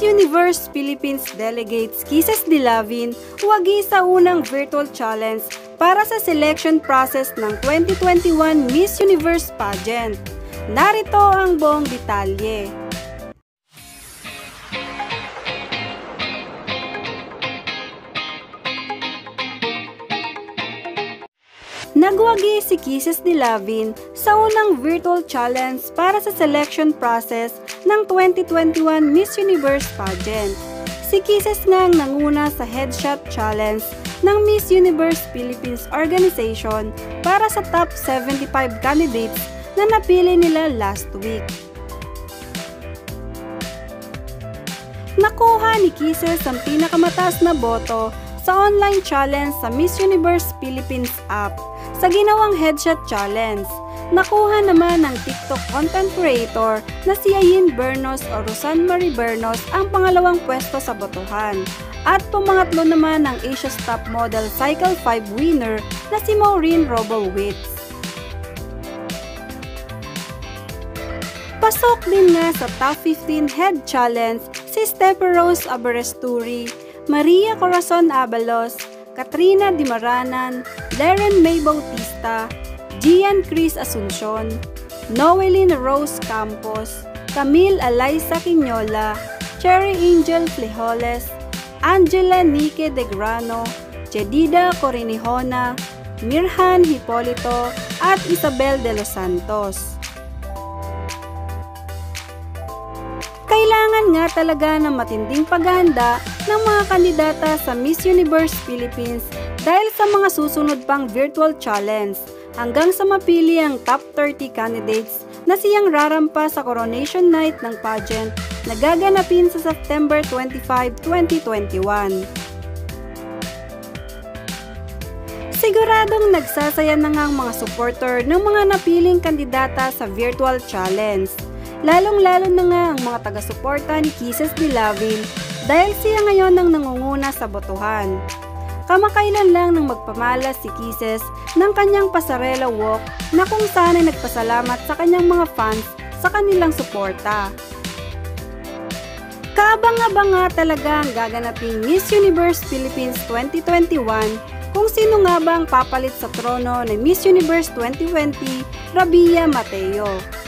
Miss Universe Philippines delegates Kisses Delavin wagi sa unang virtual challenge para sa selection process ng 2021 Miss Universe Pageant. Narito ang buong detalye. Nagwagi si Kisses Delavin sa unang virtual challenge para sa selection process ng 2021 Miss Universe Pageant. Si Kisses nga ang nanguna sa headshot challenge ng Miss Universe Philippines organization para sa top 75 candidates na napili nila last week. Nakuha ni Kisses ang pinakamataas na boto sa online challenge sa Miss Universe Philippines app. Sa ginawang headshot challenge, nakuha naman ng TikTok content creator na si Ayin Bernos o Rosanne Marie Bernos ang pangalawang pwesto sa botohan. At pumangatlo naman ng Asia's Top Model Cycle 5 winner na si Maureen Robowitz. Pasok din nga sa Top 15 Head Challenge si Steph Rose Abaresturi, Maria Corazon Abalos, Katrina Dimaranan, Laren May Bautista, Gian Cris Asuncion, Noeline Rose Campos, Camille Aliza Quignola, Cherry Angel Flejoles, Angela Nique Degrano, Jedida Corinejona, Mirhan Hipolito, at Isabel De Los Santos. Kailangan nga talaga ng matinding paghahanda ng mga kandidata sa Miss Universe Philippines dahil sa mga susunod pang virtual challenge hanggang sa mapili ang top 30 candidates na siyang rarampa sa coronation night ng pageant na gaganapin sa September 25, 2021. Siguradong nagsasaya na nga ang mga supporter ng mga napiling kandidata sa virtual challenge. Lalong-lalo na nga ang mga taga-suporta ni Kisses Delavin dahil siya ngayon ang nangunguna sa botohan. Kamakailan lang nang magpamalas si Kisses ng kanyang pasarela walk na kung saan ay nagpasalamat sa kanyang mga fans sa kanilang suporta. Kaabang-abang talaga ang gaganaping Miss Universe Philippines 2021 kung sino nga ba ang papalit sa trono ng Miss Universe 2020, Rabia Mateo.